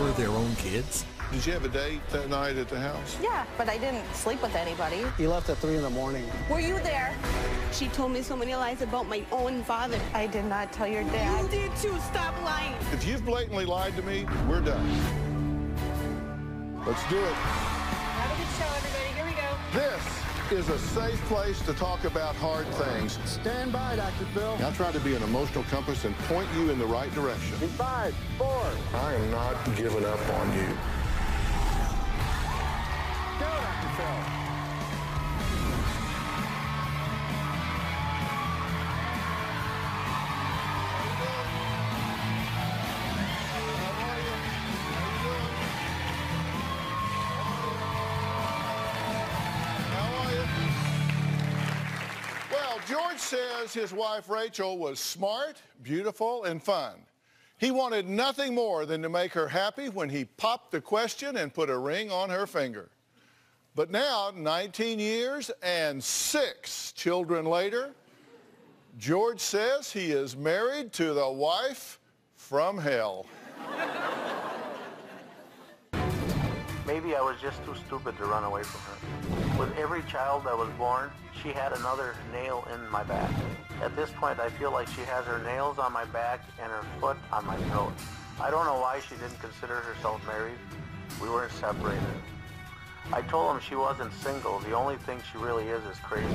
over their own kids? Did you have a date that night at the house? Yeah, but I didn't sleep with anybody. You left at 3 in the morning. Were you there? She told me so many lies about my own father. I did not tell your dad. You did too. Stop lying. If you've blatantly lied to me, we're done. Let's do it. Have a good show, everybody. Here we go. This is a safe place to talk about hard things. Stand by, Dr. Phil. I'll try to be an emotional compass and point you in the right direction. In 5, 4. I am not giving up on you. George says his wife, Rachel, was smart, beautiful, and fun. He wanted nothing more than to make her happy when he popped the question and put a ring on her finger. But now, 19 years and 6 children later, George says he is married to the wife from hell. Maybe I was just too stupid to run away from her. With every child that was born, she had another nail in my back. At this point, I feel like she has her nails on my back and her foot on my throat. I don't know why she didn't consider herself married. We were separated. I told him she wasn't single. The only thing she really is crazy.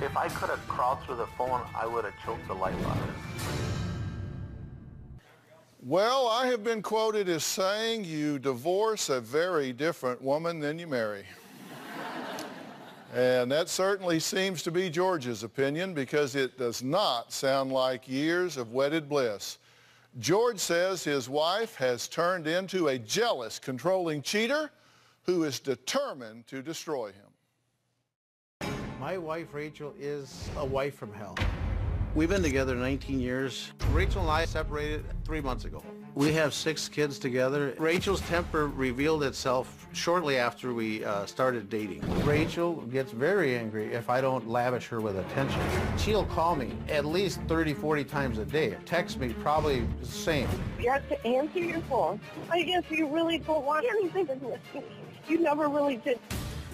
If I could have crawled through the phone, I would have choked the life out of her. Well, I have been quoted as saying you divorce a very different woman than you marry. And that certainly seems to be George's opinion because it does not sound like years of wedded bliss. George says his wife has turned into a jealous, controlling cheater who is determined to destroy him. My wife, Rachel, is a wife from hell. We've been together 19 years. Rachel and I separated 3 months ago. We have 6 kids together. Rachel's temper revealed itself shortly after we started dating. Rachel gets very angry if I don't lavish her with attention. She'll call me at least 30, 40 times a day. Text me probably the same. You have to answer your phone. I guess you really don't want anything in this. You never really did.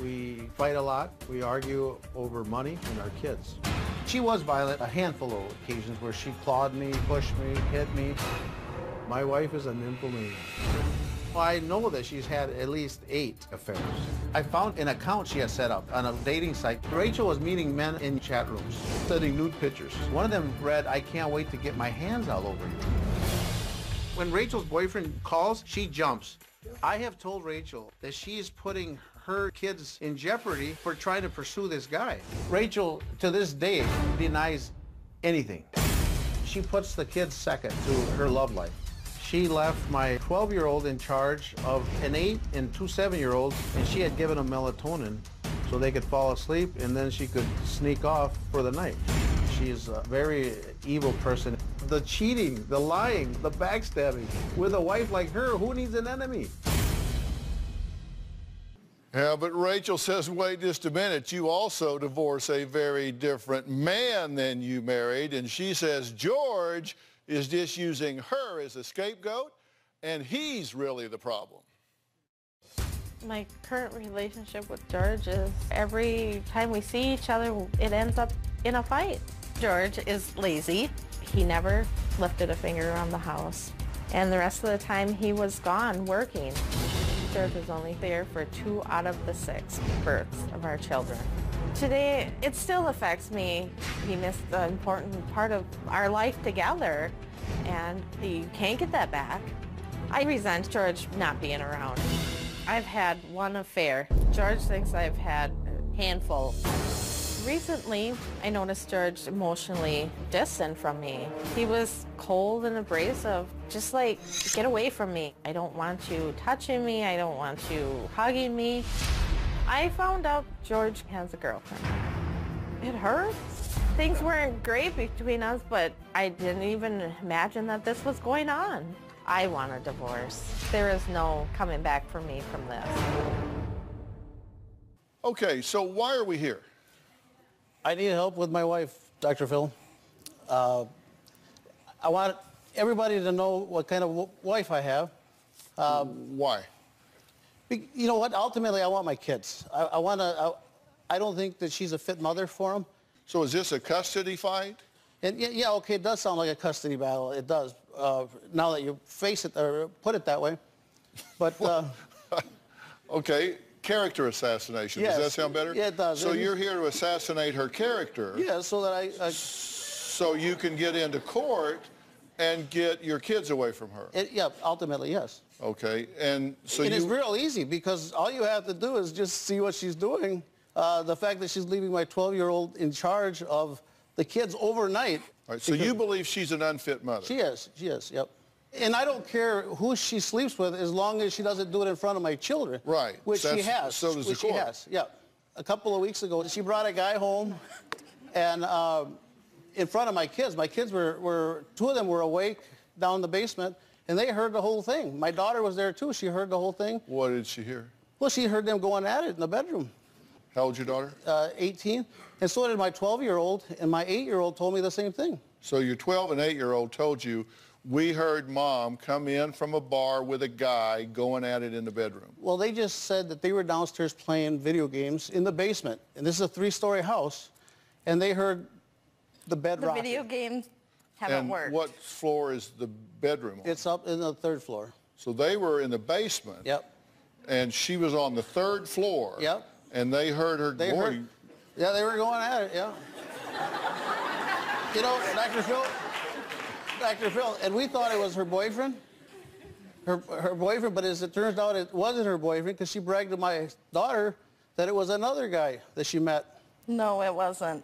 We fight a lot. We argue over money and our kids. She was violent a handful of occasions where she clawed me, pushed me, hit me. My wife is a nymphomaniac. I know that she's had at least 8 affairs. I found an account she had set up on a dating site. Rachel was meeting men in chat rooms, sending nude pictures. One of them read, "I can't wait to get my hands all over you." When Rachel's boyfriend calls, she jumps. I have told Rachel that she's putting her kids in jeopardy for trying to pursue this guy. Rachel, to this day, denies anything. She puts the kids second to her love life. She left my 12-year-old in charge of an 8 and 2 7-year-olds, and she had given them melatonin so they could fall asleep, and then she could sneak off for the night. She is a very evil person. The cheating, the lying, the backstabbing. With a wife like her, who needs an enemy? Yeah, but Rachel says, wait just a minute, you also divorce a very different man than you married. And she says George is just using her as a scapegoat, and he's really the problem. My current relationship with George is every time we see each other, it ends up in a fight. George is lazy. He never lifted a finger around the house. And the rest of the time, he was gone working. George was only there for 2 out of the 6 births of our children. Today, it still affects me. He missed the important part of our life together, and you can't get that back. I resent George not being around. I've had 1 affair. George thinks I've had a handful. Recently, I noticed George emotionally distant from me. He was cold and abrasive, just like, get away from me. I don't want you touching me. I don't want you hugging me. I found out George has a girlfriend. It hurts. Things weren't great between us, but I didn't even imagine that this was going on. I want a divorce. There is no coming back for me from this. Okay, so why are we here? I need help with my wife, Dr. Phil. I want everybody to know what kind of wife I have. Why? You know what? Ultimately, I want my kids. I don't think that she's a fit mother for them. So is this a custody fight? And yeah, okay, it does sound like a custody battle. It does. Now that you face it or put it that way, but okay, character assassination. Yes, does that sound better? Yeah, it does. So you're here to assassinate her character. Yeah, so that so you can get into court and get your kids away from her. Yeah, ultimately, yes. Okay, and so it's real easy because all you have to do is just see what she's doing. The fact that she's leaving my 12-year-old in charge of the kids overnight. All right, so you believe she's an unfit mother? She is, yep. And I don't care who she sleeps with as long as she doesn't do it in front of my children. Right. Which she has. So does the court. Which she has, yep. A couple of weeks ago, she brought a guy home and in front of my kids. My kids were, two of them were awake down in the basement, and they heard the whole thing. My daughter was there, too. She heard the whole thing. What did she hear? Well, she heard them going at it in the bedroom. How old's your daughter? 18. And so did my 12-year-old, and my 8-year-old told me the same thing. So your 12 and 8-year-old told you, we heard Mom come in from a bar with a guy going at it in the bedroom. Well, they just said that they were downstairs playing video games in the basement. And this is a 3-story house, and they heard the bed rocking. The video games haven't worked. And what floor is the bedroom on? It's up in the 3rd floor. So they were in the basement. Yep. And she was on the 3rd floor. Yep. And they heard her going. Yeah, they were going at it, yeah. You know, Dr. Phil, and we thought it was her boyfriend. Her boyfriend, but as it turns out, it wasn't her boyfriend because she bragged to my daughter that it was another guy that she met. No, it wasn't.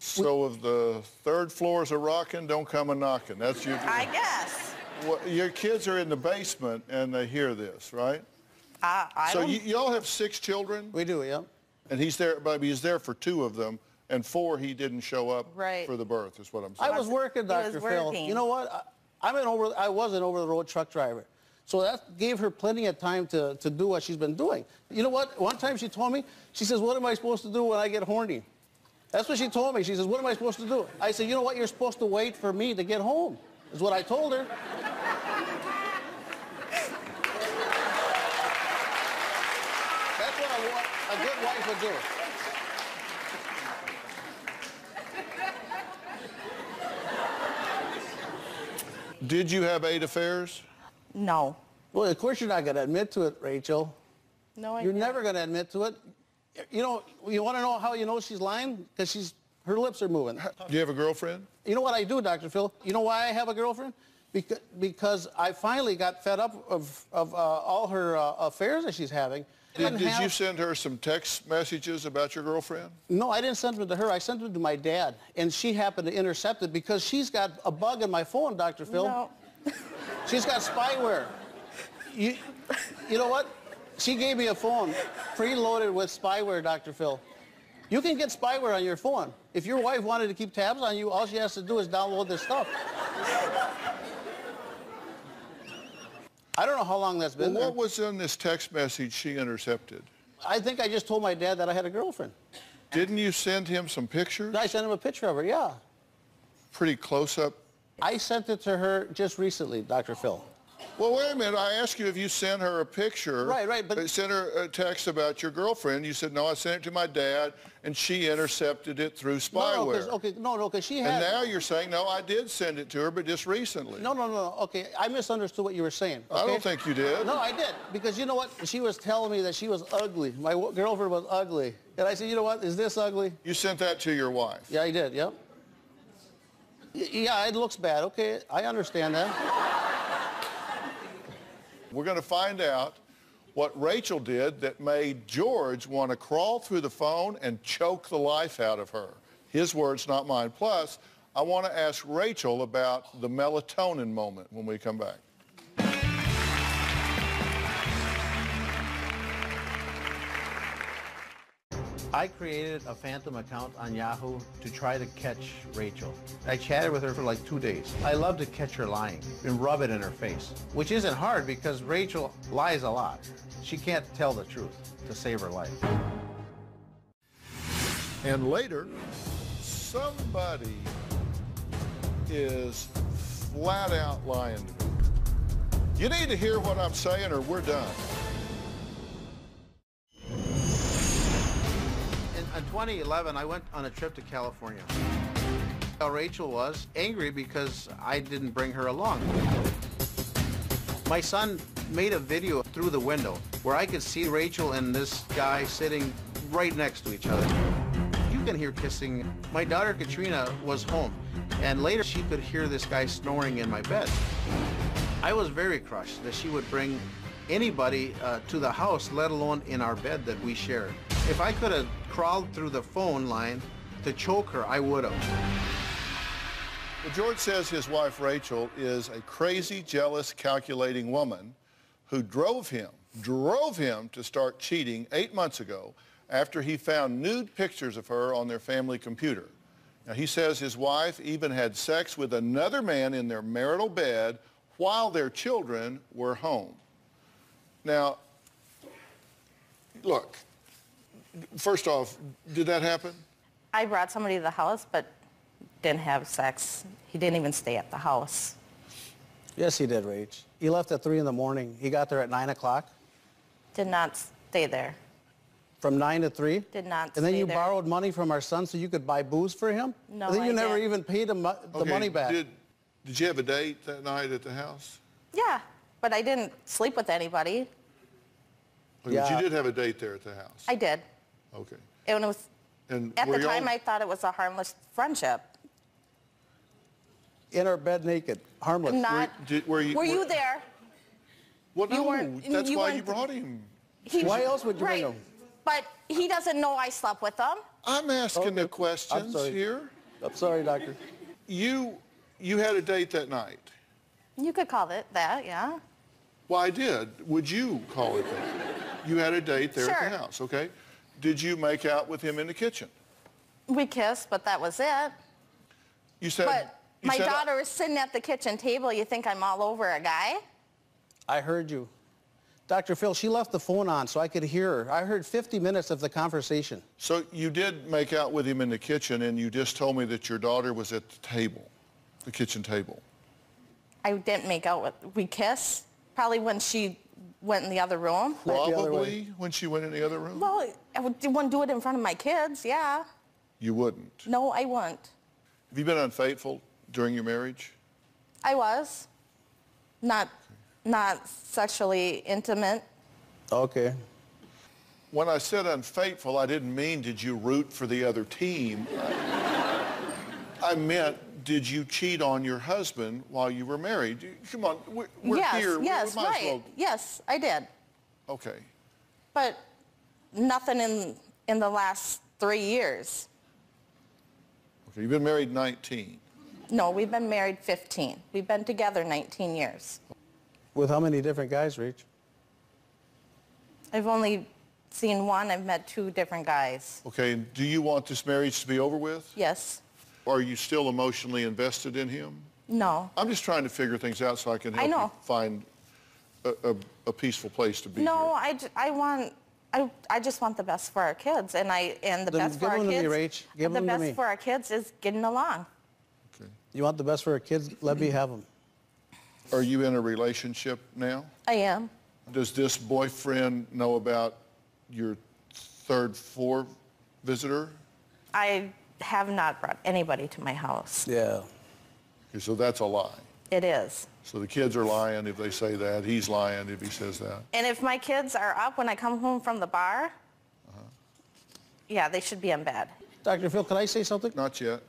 So if the 3rd floor's a rockin', don't come a knockin'. That's you. I guess. Well, your kids are in the basement and they hear this, right? So y'all have 6 children? We do, yeah. And he's there, but he's there for 2 of them, and 4 he didn't show up for the birth, is what I'm saying. I was working, Dr. Phil. You know what? I was an over-the-road truck driver, so that gave her plenty of time to do what she's been doing. You know what? One time she told me, she says, what am I supposed to do when I get horny? That's what she told me. She says, what am I supposed to do? I said, you know what? You're supposed to wait for me to get home, is what I told her. A good wife would do. Did you have 8 affairs? No. Well, of course you're not going to admit to it, Rachel. No, I You're never going to admit to it. You know, you want to know how you know she's lying? Because her lips are moving. Do you have a girlfriend? You know what I do, Dr. Phil? You know why I have a girlfriend? Because I finally got fed up of all her affairs that she's having. Did you send her some text messages about your girlfriend? No, I didn't send them to her. I sent them to my dad, and she happened to intercept it because she's got a bug in my phone, Dr. Phil. No. She's got spyware. You know what? She gave me a phone preloaded with spyware, Dr. Phil. You can get spyware on your phone. If your wife wanted to keep tabs on you, all she has to do is download this stuff. I don't know how long that's been. Well, what was in this text message she intercepted? I think I just told my dad that I had a girlfriend. Didn't you send him some pictures? I sent him a picture of her, yeah. Pretty close up? I sent it to her just recently, Dr. Phil. Well, wait a minute. I asked you if you sent her a picture. Right, but... Sent her a text about your girlfriend. You said, no, I sent it to my dad, and she intercepted it through spyware. No, because she had... And now you're saying, no, I did send it to her, but just recently. No, okay. I misunderstood what you were saying. Okay? I don't think you did. No, I did, because you know what? She was telling me that she was ugly. My girlfriend was ugly. And I said, you know what? Is this ugly? You sent that to your wife. Yeah, I did, yep. Yeah, it looks bad. Okay, I understand that. We're going to find out what Rachel did that made George want to crawl through the phone and choke the life out of her. His words, not mine. Plus, I want to ask Rachel about the melatonin moment when we come back. I created a phantom account on Yahoo to try to catch Rachel. I chatted with her for like 2 days. I love to catch her lying and rub it in her face, which isn't hard because Rachel lies a lot. She can't tell the truth to save her life. And later, somebody is flat out lying to me. You need to hear what I'm saying or we're done. In 2011, I went on a trip to California. Rachel was angry because I didn't bring her along. My son made a video through the window where I could see Rachel and this guy sitting right next to each other. You can hear kissing. My daughter Katrina was home, and later she could hear this guy snoring in my bed. I was very crushed that she would bring anybody to the house, let alone in our bed that we shared. If I could have crawled through the phone line to choke her, I would have. Well, George says his wife, Rachel, is a crazy, jealous, calculating woman who drove him to start cheating 8 months ago after he found nude pictures of her on their family computer. Now, he says his wife even had sex with another man in their marital bed while their children were home. Now, look, first off, did that happen? I brought somebody to the house, but didn't have sex. He didn't even stay at the house. Yes, he did, Rach. He left at 3 in the morning. He got there at 9 o'clock. Did not stay there. From 9 to 3? Did not stay there. And then you borrowed money from our son so you could buy booze for him? No, I didn't. Then you never even paid him the money back. Did you have a date that night at the house? Yeah, but I didn't sleep with anybody. But you did have a date there at the house? I did. Okay. And it was, at the time, I thought it was a harmless friendship. In our bed naked, harmless. Were you there? Well, no, that's why you brought him. Why else would you bring him? But he doesn't know I slept with him. I'm asking the questions here. I'm sorry, doctor. You had a date that night. You could call it that, yeah. Well, I did. Would you call it that? You had a date there at the house, okay? Did you make out with him in the kitchen? We kissed, but that was it. You said... But my daughter is sitting at the kitchen table. You think I'm all over a guy? I heard you. Dr. Phil, she left the phone on so I could hear her. I heard 50 minutes of the conversation. So you did make out with him in the kitchen, and you just told me that your daughter was at the table, the kitchen table. I didn't make out with... We kissed? Probably when she went in the other room. Probably when she went in the other room? Well, I wouldn't do it in front of my kids, yeah. You wouldn't? No, I wouldn't. Have you been unfaithful during your marriage? I was. Not sexually intimate. Okay. When I said unfaithful, I didn't mean did you root for the other team. I meant did you cheat on your husband while you were married? Come on, we're here. Yes, we might as well. Yes, I did. Okay. But nothing in the last 3 years. Okay, you've been married 19. No, we've been married 15. We've been together 19 years. With how many different guys, Rach? I've only seen one. I've met 2 different guys. Okay, and do you want this marriage to be over with? Yes. Are you still emotionally invested in him? No. I'm just trying to figure things out so I can help you find a peaceful place to be. No, here. I just want the best for our kids, and the best for our kids is getting along. Okay. You want the best for our kids? Let me have them. Are you in a relationship now? I am. Does this boyfriend know about your third visitor? I have not brought anybody to my house. Yeah. Okay, so that's a lie. It is. So the kids are lying if they say that. He's lying if he says that. And if my kids are up when I come home from the bar, yeah, they should be in bed. Dr. Phil, can I say something? Not yet.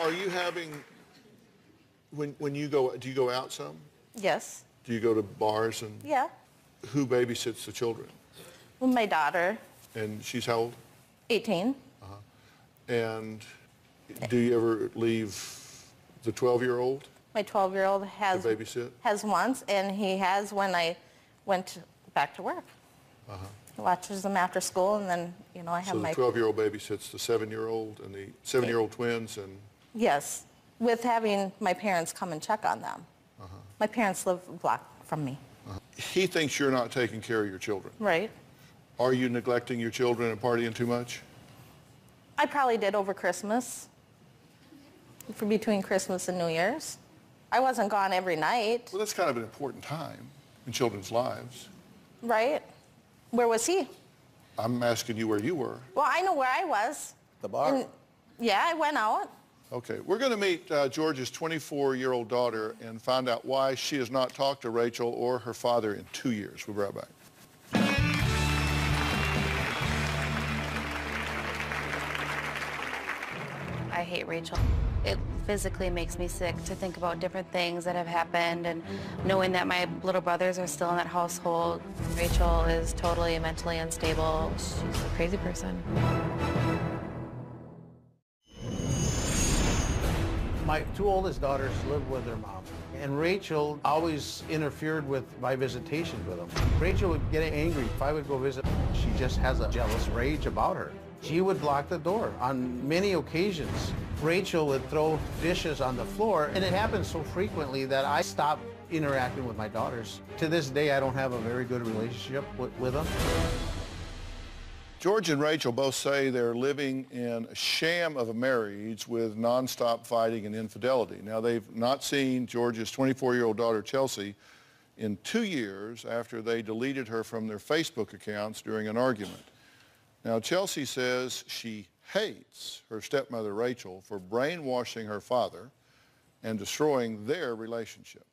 Are you having, when you go, do you go out some? Yes. Do you go to bars and... Yeah. Who babysits the children? Well, my daughter. And she's how old? 18. Uh-huh. And do you ever leave the 12-year-old? My 12-year-old has... To babysit? Has once, and he has when I went back to work. Uh-huh. He watches them after school, and then, you know, I have my... So the 12-year-old babysits the 7-year-old and the 7-year-old twins and... Yes, with having my parents come and check on them. My parents live a block from me. He thinks you're not taking care of your children. Right. Are you neglecting your children and partying too much? I probably did over Christmas, for between Christmas and New Year's. I wasn't gone every night. Well, that's kind of an important time in children's lives. Right. Where was he? I'm asking you where you were. Well, I know where I was. The bar. And, yeah, I went out. Okay, we're going to meet George's 24-year-old daughter and find out why she has not talked to Rachel or her father in 2 years. We'll be right back. I hate Rachel. It physically makes me sick to think about different things that have happened and knowing that my little brothers are still in that household. Rachel is totally mentally unstable. She's a crazy person. My two oldest daughters live with their mom, and Rachel always interfered with my visitations with them. Rachel would get angry if I would go visit. She just has a jealous rage about her. She would block the door on many occasions. Rachel would throw dishes on the floor, and it happened so frequently that I stopped interacting with my daughters. To this day, I don't have a very good relationship with them. George and Rachel both say they're living in a sham of a marriage with nonstop fighting and infidelity. Now, they've not seen George's 24-year-old daughter, Chelsea, in 2 years after they deleted her from their Facebook accounts during an argument. Now, Chelsea says she hates her stepmother, Rachel, for brainwashing her father and destroying their relationship.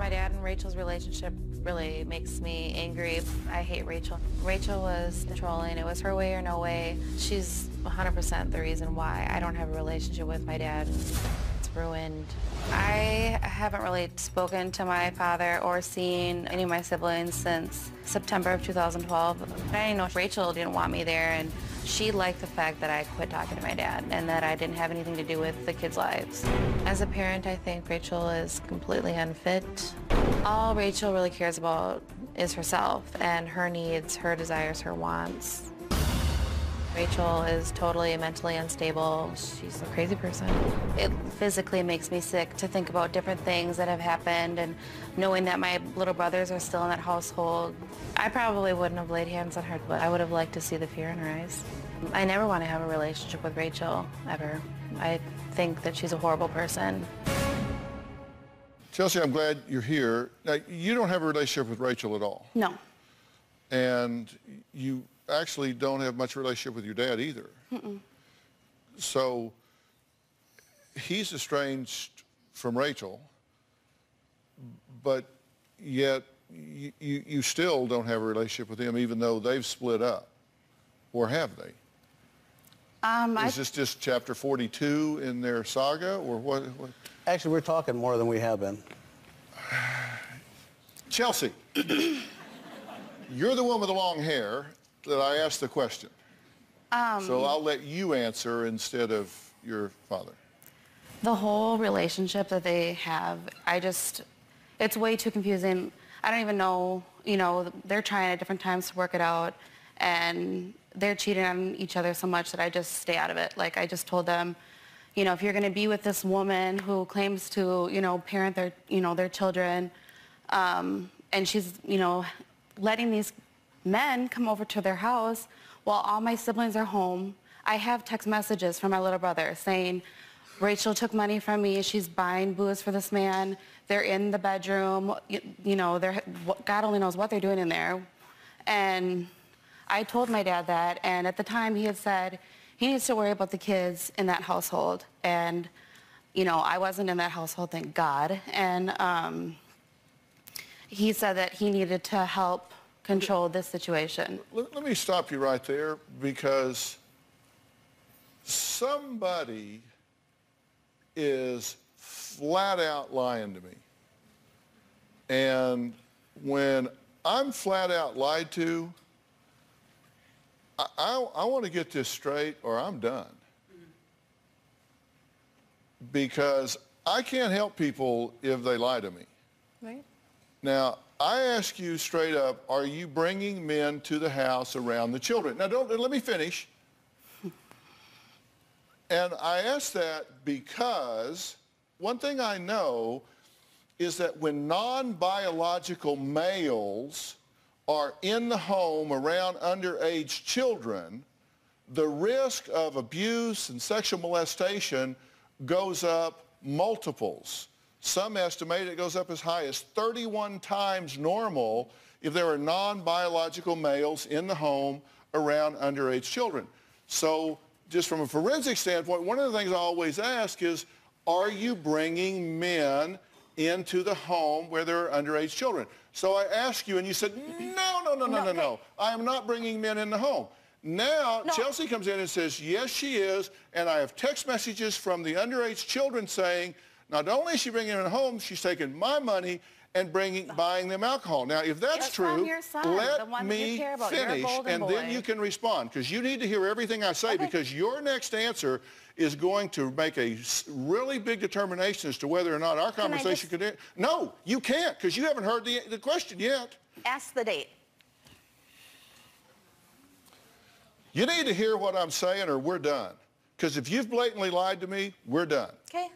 My dad and Rachel's relationship really makes me angry. I hate Rachel. Rachel was controlling. It was her way or no way. She's 100% the reason why I don't have a relationship with my dad. It's ruined. I haven't really spoken to my father or seen any of my siblings since September of 2012. I know Rachel didn't want me there, and she liked the fact that I quit talking to my dad and that I didn't have anything to do with the kids' lives. As a parent, I think Rachel is completely unfit. All Rachel really cares about is herself and her needs, her desires, her wants. Rachel is totally mentally unstable. She's a crazy person. It physically makes me sick to think about different things that have happened and knowing that my little brothers are still in that household. I probably wouldn't have laid hands on her, but I would have liked to see the fear in her eyes. I never want to have a relationship with Rachel, ever. I think that she's a horrible person. Chelsea, I'm glad you're here. Now, you don't have a relationship with Rachel at all. No. And you actually don't have much relationship with your dad either. Mm-mm. So he's estranged from Rachel, but yet you still don't have a relationship with him, even though they've split up. Or have they? Is this just chapter 42 in their saga, or what? Actually, we're talking more than we have been. Chelsea, you're the one with the long hair that I asked the question. So I'll let you answer instead of your father. The whole relationship that they have, it's way too confusing. I don't even know, you know, they're trying at different times to work it out, and they're cheating on each other so much that I just stay out of it. Like, I just told them, you know, if you're going to be with this woman who claims to, you know, parent their, you know, their children, and she's, you know, letting these men come over to their house while all my siblings are home. I have text messages from my little brother saying, Rachel took money from me, she's buying booze for this man, they're in the bedroom, you know, they're, God only knows what they're doing in there. And I told my dad that, and at the time he had said he needs to worry about the kids in that household. And, you know, I wasn't in that household, thank God. And he said that he needed to help control this situation. Let me stop you right there, because somebody is flat out lying to me. And when I'm flat out lied to, I want to get this straight or I'm done. Because I can't help people if they lie to me. Right. Now, I ask you straight up, are you bringing men to the house around the children? Now, don't let me finish. And I ask that because one thing I know is that when non-biological males are in the home around underage children, the risk of abuse and sexual molestation goes up multiples. Some estimate it goes up as high as 31 times normal if there are non-biological males in the home around underage children. So just from a forensic standpoint, one of the things I always ask is, are you bringing men into the home where there are underage children? So I asked you, and you said, no, I am not bringing men in the home. Now, Chelsea comes in and says, yes, she is, and I have text messages from the underage children saying, not only is she bringing them home, she's taking my money and buying them alcohol. Now, if that's true, let me finish, and then you can respond, because you need to hear everything I say, because your next answer is going to make a really big determination as to whether or not our conversation could end. No, you can't, because you haven't heard the question yet. Ask the date. You need to hear what I'm saying, or we're done, because if you've blatantly lied to me, we're done. Okay.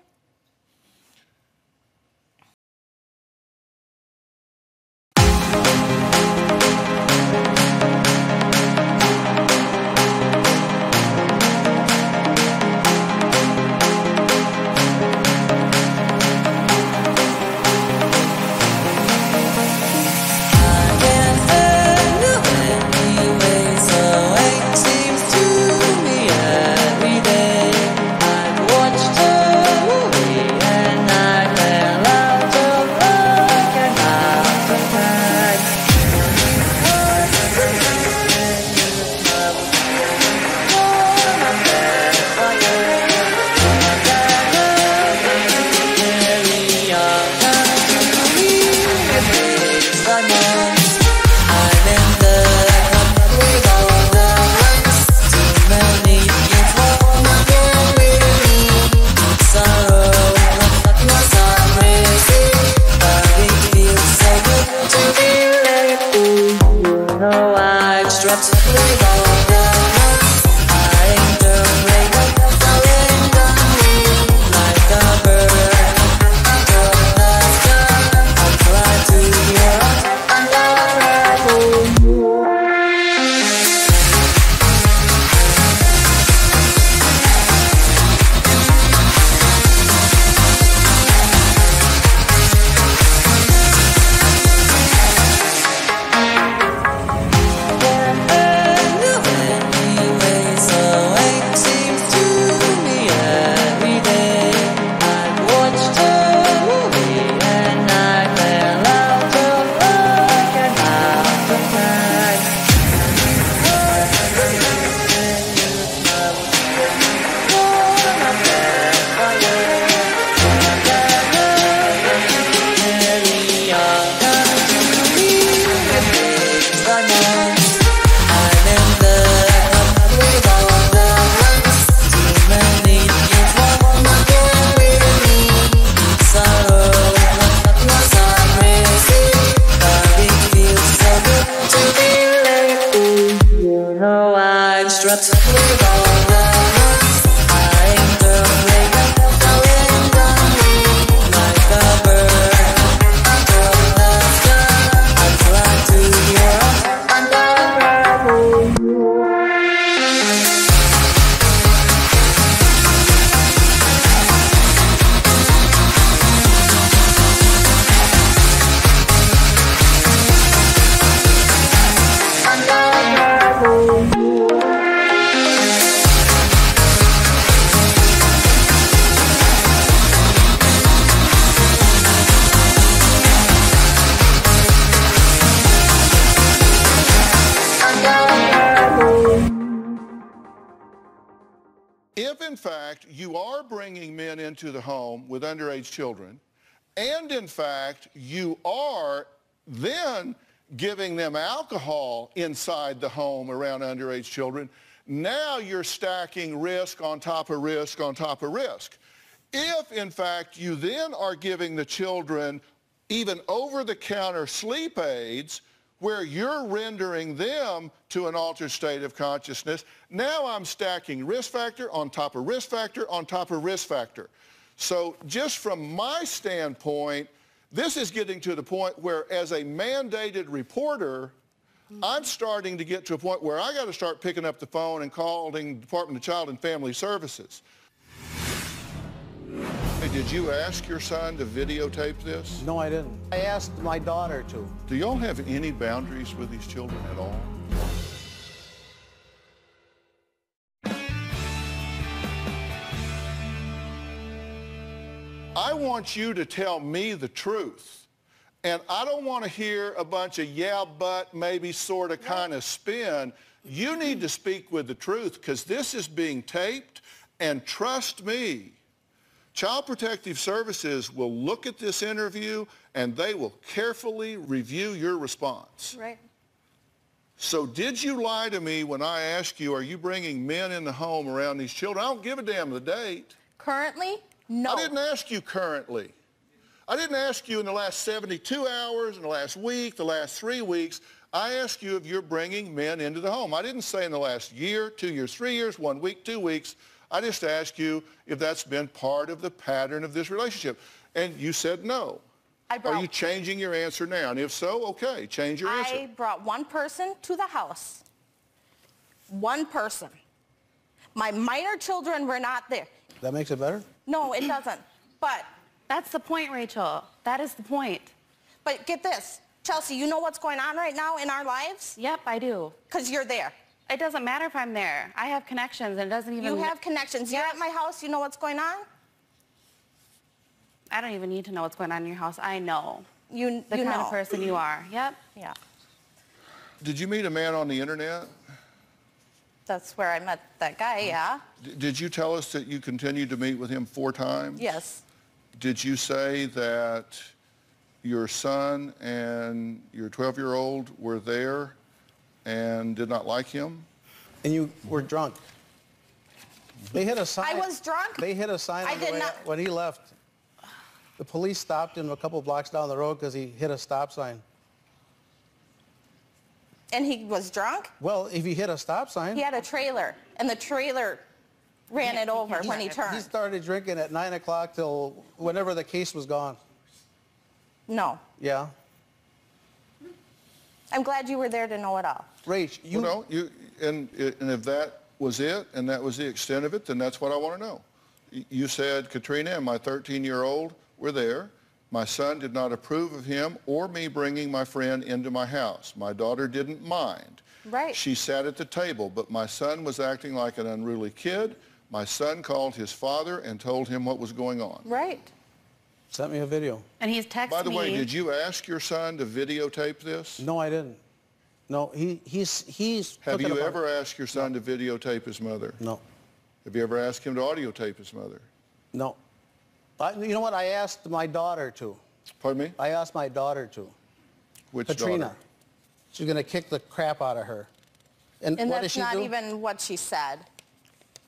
Children, and in fact you are then giving them alcohol inside the home around underage children, now you're stacking risk on top of risk on top of risk. If in fact you then are giving the children even over-the-counter sleep aids where you're rendering them to an altered state of consciousness, now I'm stacking risk factor on top of risk factor on top of risk factor. So just from my standpoint, this is getting to the point where as a mandated reporter, I'm starting to get to a point where I got to start picking up the phone and calling the Department of Child and Family Services. Hey, did you ask your son to videotape this? No, I didn't. I asked my daughter to. Do y'all have any boundaries with these children at all? I want you to tell me the truth. And I don't want to hear a bunch of yeah, but, maybe, sort of, kind of spin. You need to speak with the truth, because this is being taped, and trust me, Child Protective Services will look at this interview and they will carefully review your response. Right. So did you lie to me when I asked you, are you bringing men in the home around these children? I don't give a damn the date. Currently? No. I didn't ask you currently. I didn't ask you in the last 72 hours, in the last week, the last 3 weeks. I asked you if you're bringing men into the home. I didn't say in the last year, 2 years, 3 years, 1 week, 2 weeks. I just asked you if that's been part of the pattern of this relationship. And you said no. Are you changing your answer now? And if so, okay, change your answer. I brought one person to the house. One person. My minor children were not there. That makes it better? No, it doesn't. But that's the point, Rachel. That is the point. But get this. Chelsea, you know what's going on right now in our lives? Yep, I do. Because you're there. It doesn't matter if I'm there. I have connections, and it doesn't even... You have connections. You're at my house. You know what's going on? I don't even need to know what's going on in your house. I know. You know. The kind of person you are. Yep. Yeah. Did you meet a man on the internet? That's where I met that guy, yeah. Did you tell us that you continued to meet with him 4 times? Yes. Did you say that your son and your 12-year-old were there and did not like him? And you were drunk. They hit a sign. I was drunk? They hit a sign on the way out when he left. The police stopped him a couple blocks down the road because he hit a stop sign. And he was drunk? Well, if he hit a stop sign. He had a trailer, and the trailer ran it over when he turned. He started drinking at 9 o'clock till whenever the case was gone. No. Yeah. I'm glad you were there to know it all. Rach, you know, and if that was it, and that was the extent of it, then that's what I want to know. You said, Katrina and my 13-year-old were there. My son did not approve of him or me bringing my friend into my house. My daughter didn't mind. Right. She sat at the table, but my son was acting like an unruly kid. My son called his father and told him what was going on. Right. Sent me a video. And he's texted me. By the way, did you ask your son to videotape this? No, I didn't. No, he's. Have you ever asked your son to videotape his mother? No. Have you ever asked him to audio tape his mother? No. You know what? I asked my daughter to. Pardon me? I asked my daughter to. Which Katrina. Daughter? She's going to kick the crap out of her. And what that's not even what she said.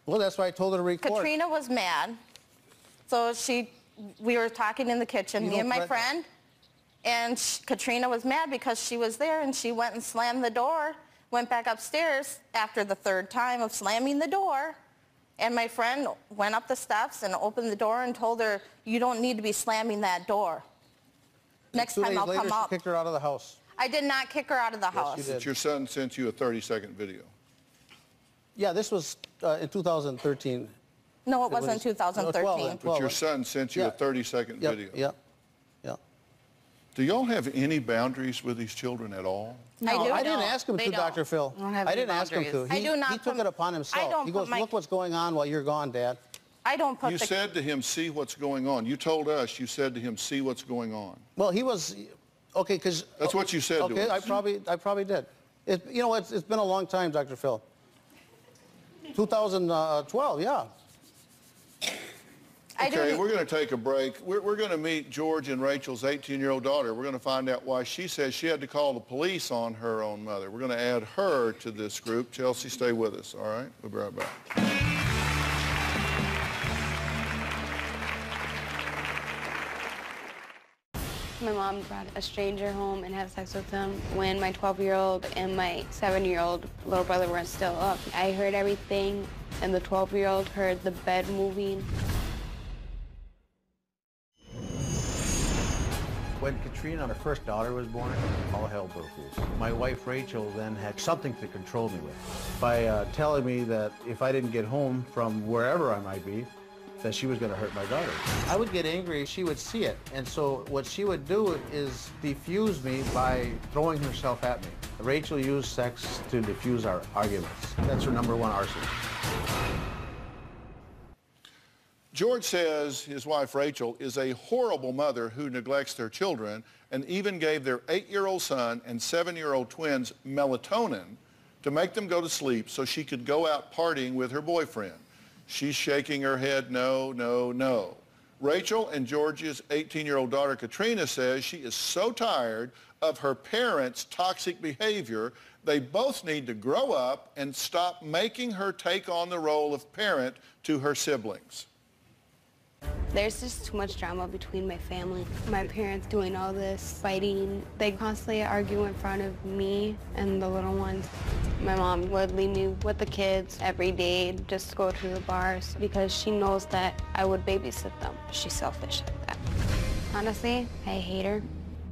Well, that's why I told her to record. Katrina was mad. So we were talking in the kitchen, me and my friend. And Katrina was mad because she was there, and she went and slammed the door, went back upstairs after the third time of slamming the door. And my friend went up the steps and opened the door and told her, you don't need to be slamming that door. Next time I'll come up. She kicked her out of the house. I did not kick her out of the house. But your son sent you a 30-second video. Yeah, this was in 2013. No, it wasn't 2013. No, 12, but your son sent you a 30-second video. Yeah, yeah. Do y'all have any boundaries with these children at all? No, I didn't ask him to, Dr. Phil. I didn't ask him to. He took it upon himself. He goes, look what's going on while you're gone, Dad. I don't put the... You said to him, see what's going on. You told us you said to him, see what's going on. Well, he was... Okay, because... That's what you said to us. I probably did. You know, it's been a long time, Dr. Phil. 2012, yeah. Okay, we're going to take a break. We're going to meet George and Rachel's 18-year-old daughter. We're going to find out why she says she had to call the police on her own mother. We're going to add her to this group. Chelsea, stay with us, all right? We'll be right back. My mom brought a stranger home and had sex with him when my 12-year-old and my 7-year-old little brother were still up. I heard everything, and the 12-year-old heard the bed moving. When Katrina, our first daughter, was born, all hell broke loose. My wife, Rachel, then had something to control me with by telling me that if I didn't get home from wherever I might be, that she was going to hurt my daughter. I would get angry, she would see it, and so what she would do is defuse me by throwing herself at me. Rachel used sex to defuse our arguments. That's her number one arsenal. George says his wife, Rachel, is a horrible mother who neglects their children and even gave their 8-year-old son and 7-year-old twins melatonin to make them go to sleep so she could go out partying with her boyfriend. She's shaking her head, no, no, no. Rachel and George's 18-year-old daughter, Katrina, says she is so tired of her parents' toxic behavior, they both need to grow up and stop making her take on the role of parent to her siblings. There's just too much drama between my family. My parents doing all this fighting. They constantly argue in front of me and the little ones. My mom would leave me with the kids every day just to go to the bars because she knows that I would babysit them. She's selfish like that. Honestly, I hate her.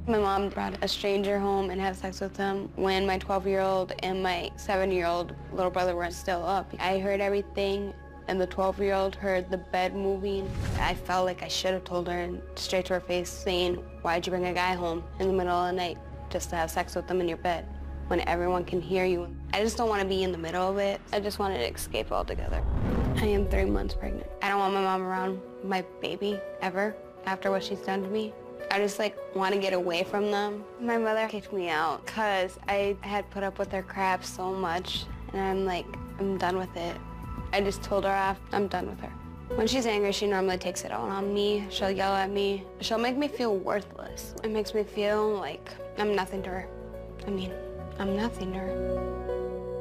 My mom brought a stranger home and had sex with him when my 12-year-old and my 7-year-old little brother weren't still up. I heard everything. And the 12-year-old heard the bed moving. I felt like I should have told her and straight to her face saying, why'd you bring a guy home in the middle of the night just to have sex with them in your bed when everyone can hear you? I just don't want to be in the middle of it. I just wanted to escape altogether. I am 3 months pregnant. I don't want my mom around my baby ever after what she's done to me. I just want to get away from them. My mother kicked me out because I had put up with her crap so much and I'm done with it. I just told her off, I'm done with her. When she's angry, she normally takes it out on me. She'll yell at me. She'll make me feel worthless. It makes me feel like I'm nothing to her. I mean, I'm nothing to her.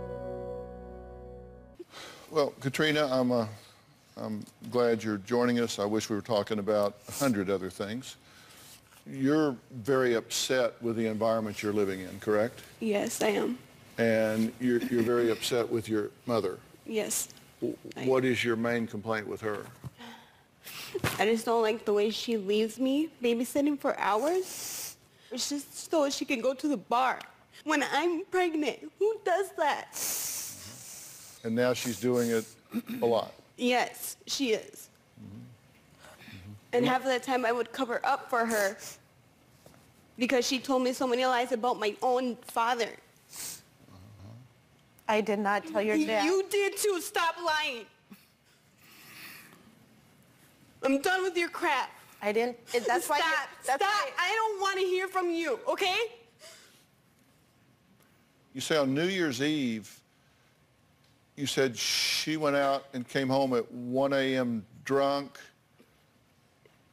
Well, Katrina, I'm glad you're joining us. I wish we were talking about 100 other things. You're very upset with the environment you're living in, correct? Yes, I am. And you're very upset with your mother? Yes. What is your main complaint with her? I just don't like the way she leaves me babysitting for hours. It's just so she can go to the bar when I'm pregnant. Who does that? And now she's doing it a lot. Yes, she is. Mm-hmm. Mm-hmm. And half of the time I would cover up for her because she told me so many lies about my own father. I did not tell your dad. You did too. Stop lying. I'm done with your crap. I didn't. That's why. Stop. I don't want to hear from you, okay? You say on New Year's Eve, you said she went out and came home at 1 a.m. drunk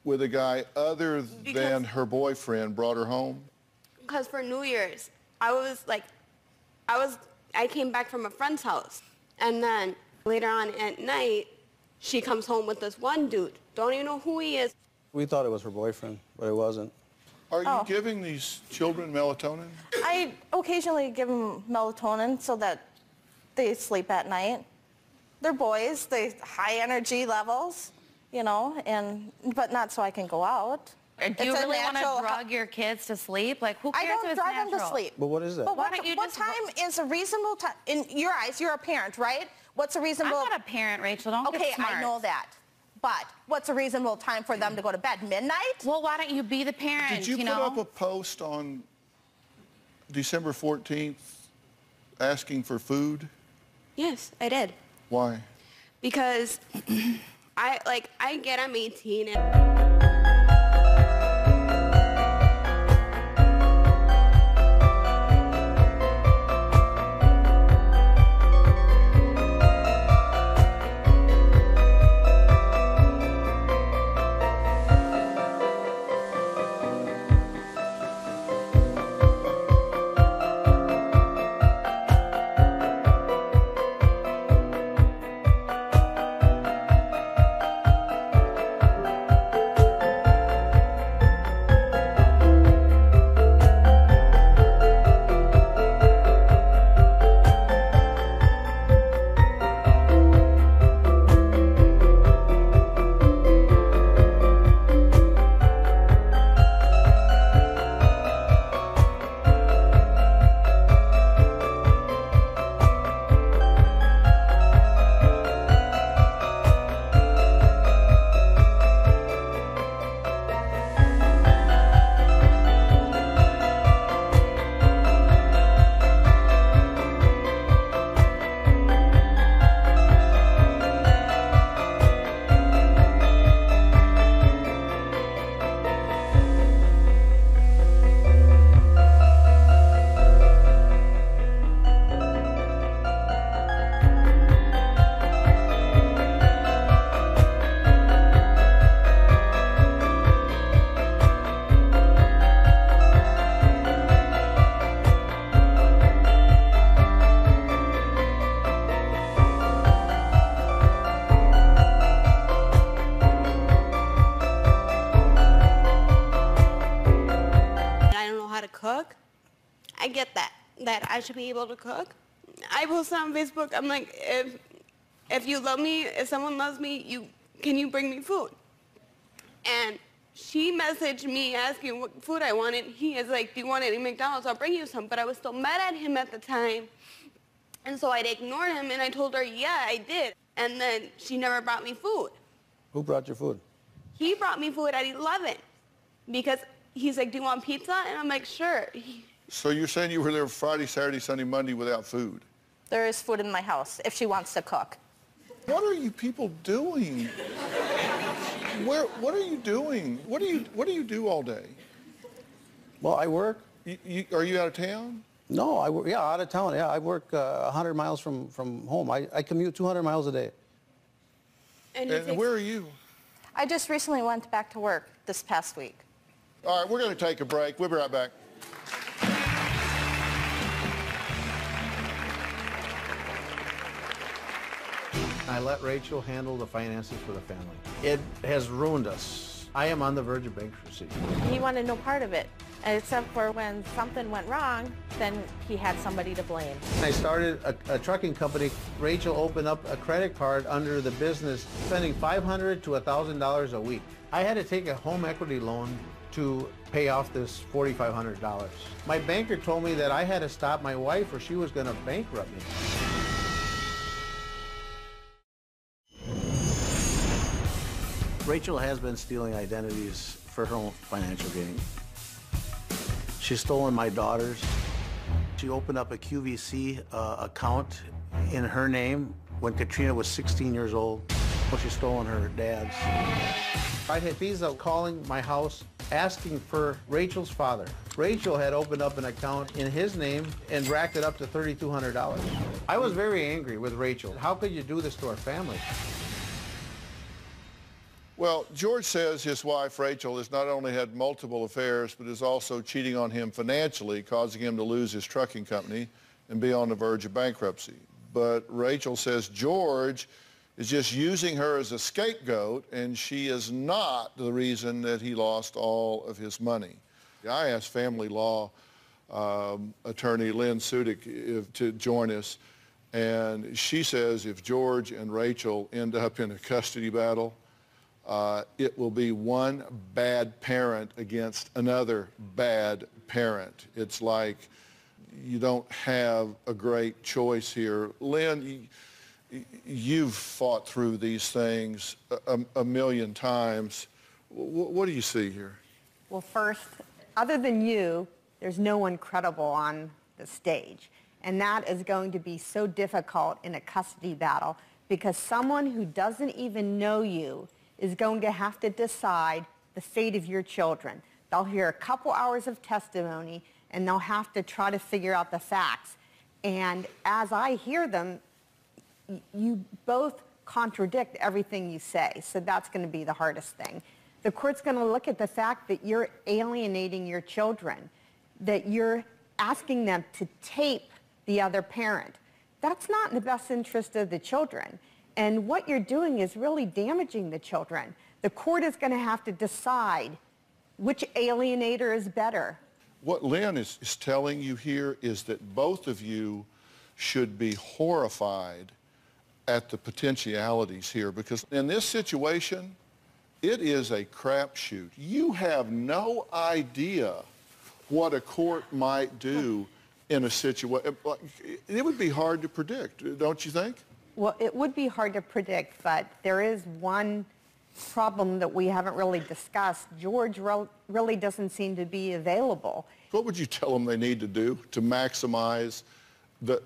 with a guy other than her boyfriend brought her home? Because for New Year's, I came back from a friend's house, and then later on at night, she comes home with this one dude. Don't even know who he is. We thought it was her boyfriend, but it wasn't. Are you giving these children melatonin? I occasionally give them melatonin so that they sleep at night. They're boys, they high energy levels, you know, but not so I can go out. Do you really want to drug your kids to sleep? Who cares if it's natural? I don't drug them to sleep. But what is that? But what time is a reasonable time? In your eyes, you're a parent, right? What's a reasonable... I'm not a parent, Rachel. Don't get smart. Okay, I know that. But what's a reasonable time for them to go to bed? Midnight? Well, why don't you be the parent, Did you put up a post on December 14th asking for food? Yes, I did. Why? Because I get I'm 18 and... that I should be able to cook. I post on Facebook, I'm like, if you love me, if someone loves me, can you bring me food? And she messaged me asking what food I wanted. He is like, do you want any McDonald's? I'll bring you some. But I was still mad at him at the time. And so I'd ignored him, and I told her, yeah, I did. And then she never brought me food. Who brought your food? He brought me food at 11, because he's like, do you want pizza? And I'm like, sure. So you're saying you were there Friday, Saturday, Sunday, Monday without food? There is food in my house, if she wants to cook. What are you people doing? What are you doing? What do you do all day? Well, I work. Are you out of town? No, I work, yeah, out of town, yeah. I work 100 miles from home. I commute 200 miles a day. And where are you? I just recently went back to work this past week. All right, we're going to take a break. We'll be right back. I let Rachel handle the finances for the family. It has ruined us. I am on the verge of bankruptcy. He wanted no part of it, except for when something went wrong, then he had somebody to blame. I started a trucking company. Rachel opened up a credit card under the business, spending $500 to $1,000 a week. I had to take a home equity loan to pay off this $4,500. My banker told me that I had to stop my wife or she was going to bankrupt me. Rachel has been stealing identities for her own financial gain. She's stolen my daughter's. She opened up a QVC account in her name when Katrina was 16 years old. Well, she's stolen her dad's. I had Visa calling my house asking for Rachel's father. Rachel had opened up an account in his name and racked it up to $3,200. I was very angry with Rachel. How could you do this to our family? Well, George says his wife, Rachel, has not only had multiple affairs, but is also cheating on him financially, causing him to lose his trucking company and be on the verge of bankruptcy. But Rachel says George is just using her as a scapegoat, and she is not the reason that he lost all of his money. I asked family law attorney Lynn Sudik to join us, and she says if George and Rachel end up in a custody battle, it will be one bad parent against another bad parent. It's like you don't have a great choice here. Lynn, you've fought through these things a million times. What do you see here? Well, first, other than you, there's no one credible on the stage. And that is going to be so difficult in a custody battle, because someone who doesn't even know you is going to have to decide the fate of your children. They'll hear a couple hours of testimony, and they'll have to try to figure out the facts. And as I hear them, you both contradict everything you say, so that's going to be the hardest thing. The court's going to look at the fact that you're alienating your children, that you're asking them to tape the other parent. That's not in the best interest of the children. And what you're doing is really damaging the children. The court is going to have to decide which alienator is better. What Lynn is telling you here is that both of you should be horrified at the potentialities here, because in this situation, it is a crapshoot. You have no idea what a court might do in a situation. It would be hard to predict, don't you think? Well, it would be hard to predict, but there is one problem that we haven't really discussed. George really doesn't seem to be available. What would you tell them they need to do to maximize the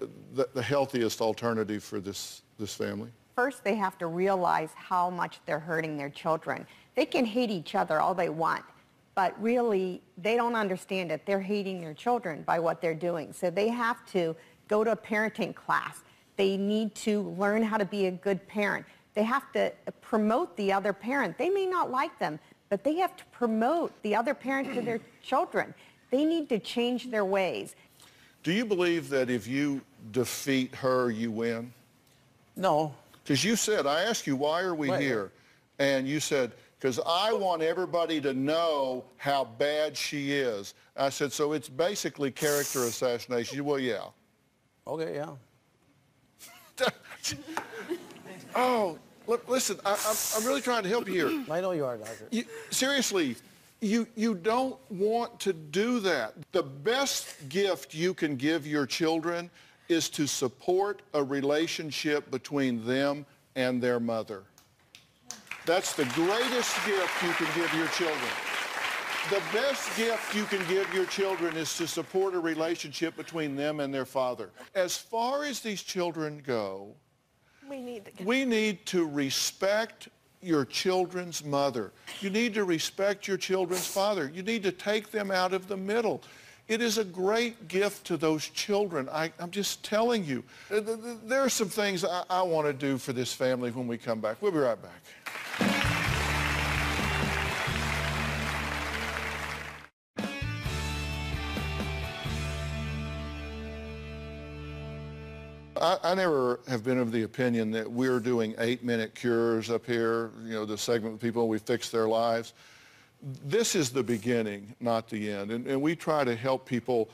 healthiest alternative for this family? First, they have to realize how much they're hurting their children. They can hate each other all they want, but really, they don't understand it. They're hating their children by what they're doing. So they have to go to a parenting class. They need to learn how to be a good parent. They have to promote the other parent. They may not like them, but they have to promote the other parent to their children. They need to change their ways. Do you believe that if you defeat her, you win? No. Because you said, I asked you, why are we here? And you said, because I want everybody to know how bad she is. I said, so it's basically character assassination. Well, yeah. Okay, yeah. Oh, look, listen, I'm really trying to help you here. I know you are, Doctor. Seriously, you don't want to do that. The best gift you can give your children is to support a relationship between them and their mother. That's the greatest gift you can give your children. The best gift you can give your children is to support a relationship between them and their father. As far as these children go, we need to respect your children's mother. You need to respect your children's father. You need to take them out of the middle. It is a great gift to those children. I'm just telling you. There are some things I want to do for this family when we come back. We'll be right back. I never have been of the opinion that we're doing 8-minute cures up here, you know, the segment with people, we fix their lives. This is the beginning, not the end. And we try to help people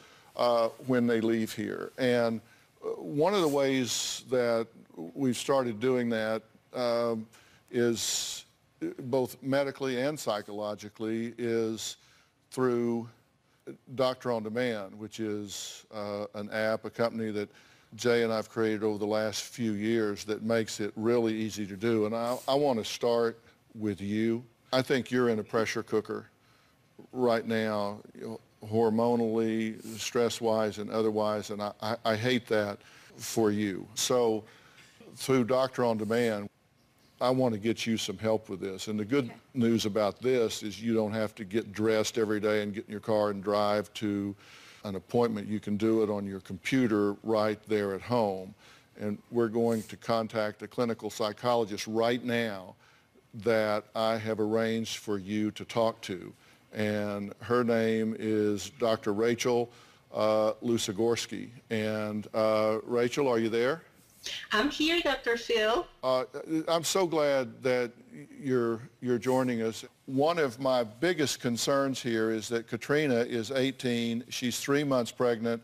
when they leave here. And one of the ways that we've started doing that is both medically and psychologically is through Doctor on Demand, which is an app, a company that Jay and I've created over the last few years that makes it really easy to do. And I want to start with you. I think you're in a pressure cooker right now, you know, hormonally, stress-wise, and otherwise, and I hate that for you. So through Doctor on Demand, I want to get you some help with this. And the good news about this is you don't have to get dressed every day and get in your car and drive to an appointment. You can do it on your computer right there at home. And we're going to contact a clinical psychologist right now that I have arranged for you to talk to. And her name is Dr. Rachel Lusigorski. And Rachel, are you there? I'm here, Dr. Phil. I'm so glad that you're joining us. One of my biggest concerns here is that Katrina is 18, she's 3 months pregnant,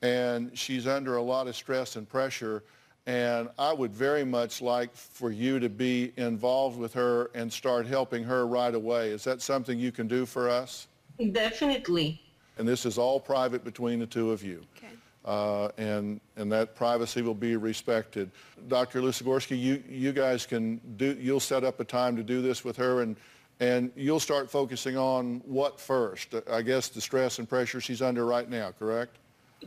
and she's under a lot of stress and pressure. And I would very much like for you to be involved with her and start helping her right away. Is that something you can do for us? Definitely. And this is all private between the two of you. Okay. And that privacy will be respected. Dr. Lusigorski, you guys can do, you'll set up a time to do this with her, and you'll start focusing on what first? I guess the stress and pressure she's under right now, correct?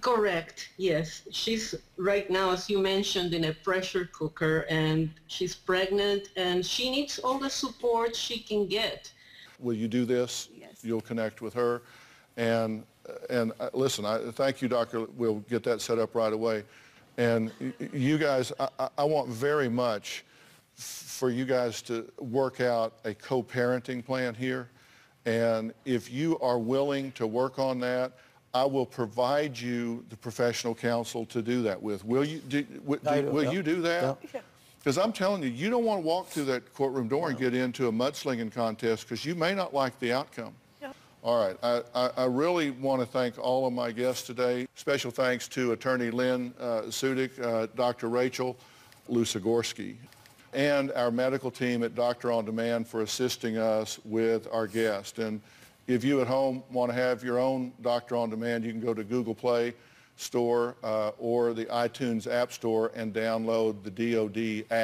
Correct, yes. She's right now, as you mentioned, in a pressure cooker, and she's pregnant, and she needs all the support she can get. Will you do this? Yes. You'll connect with her. And listen, thank you, Doctor. We'll get that set up right away. And you guys, I want very much for you guys to work out a co-parenting plan here. And if you are willing to work on that, I will provide you the professional counsel to do that with. Will you do that? Because I'm telling you, you don't want to walk through that courtroom door and get into a mudslinging contest because you may not like the outcome. All right, I really want to thank all of my guests today. Special thanks to Attorney Lynn Sudik, Dr. Rachel Lusigorski, and our medical team at Doctor on Demand for assisting us with our guest. And if you at home want to have your own Doctor on Demand, you can go to Google Play Store or the iTunes App Store and download the DOD app.